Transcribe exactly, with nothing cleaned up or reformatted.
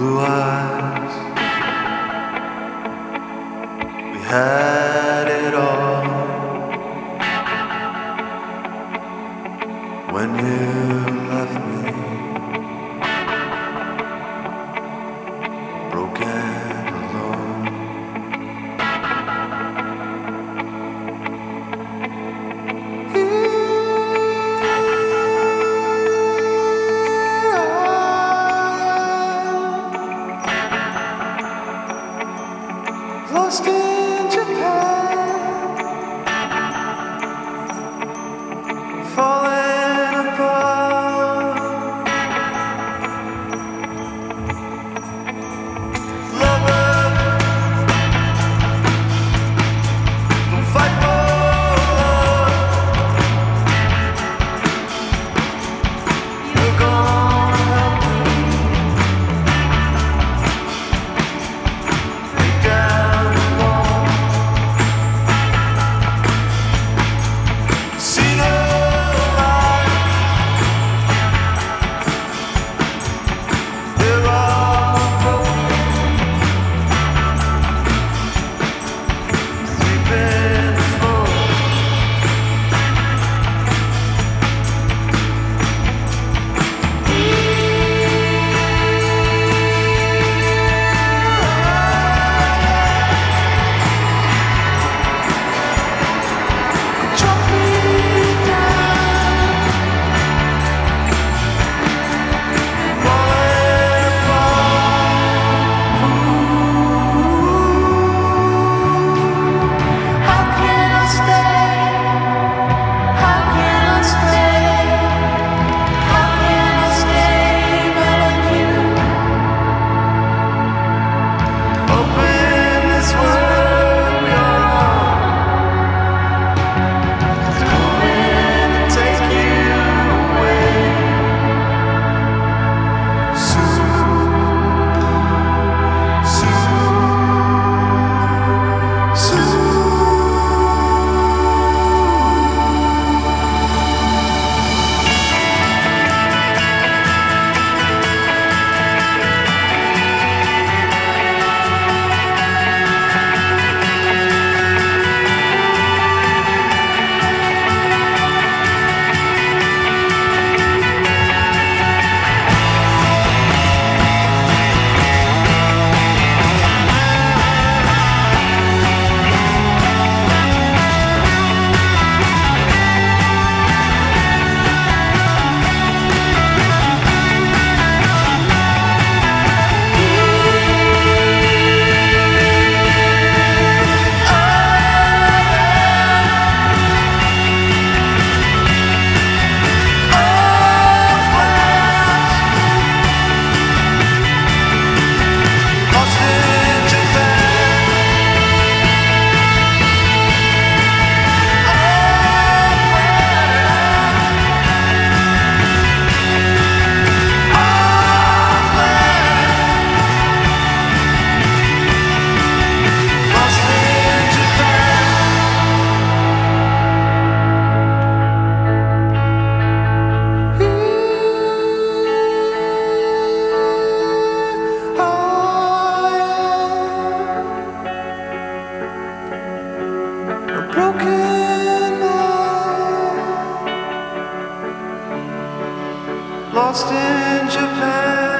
blue eyes. We had it all when you left me broken alone. Lost in Japan, falling apart. Lover, don't fight for love. You're gonna help me break down. Lost in Japan.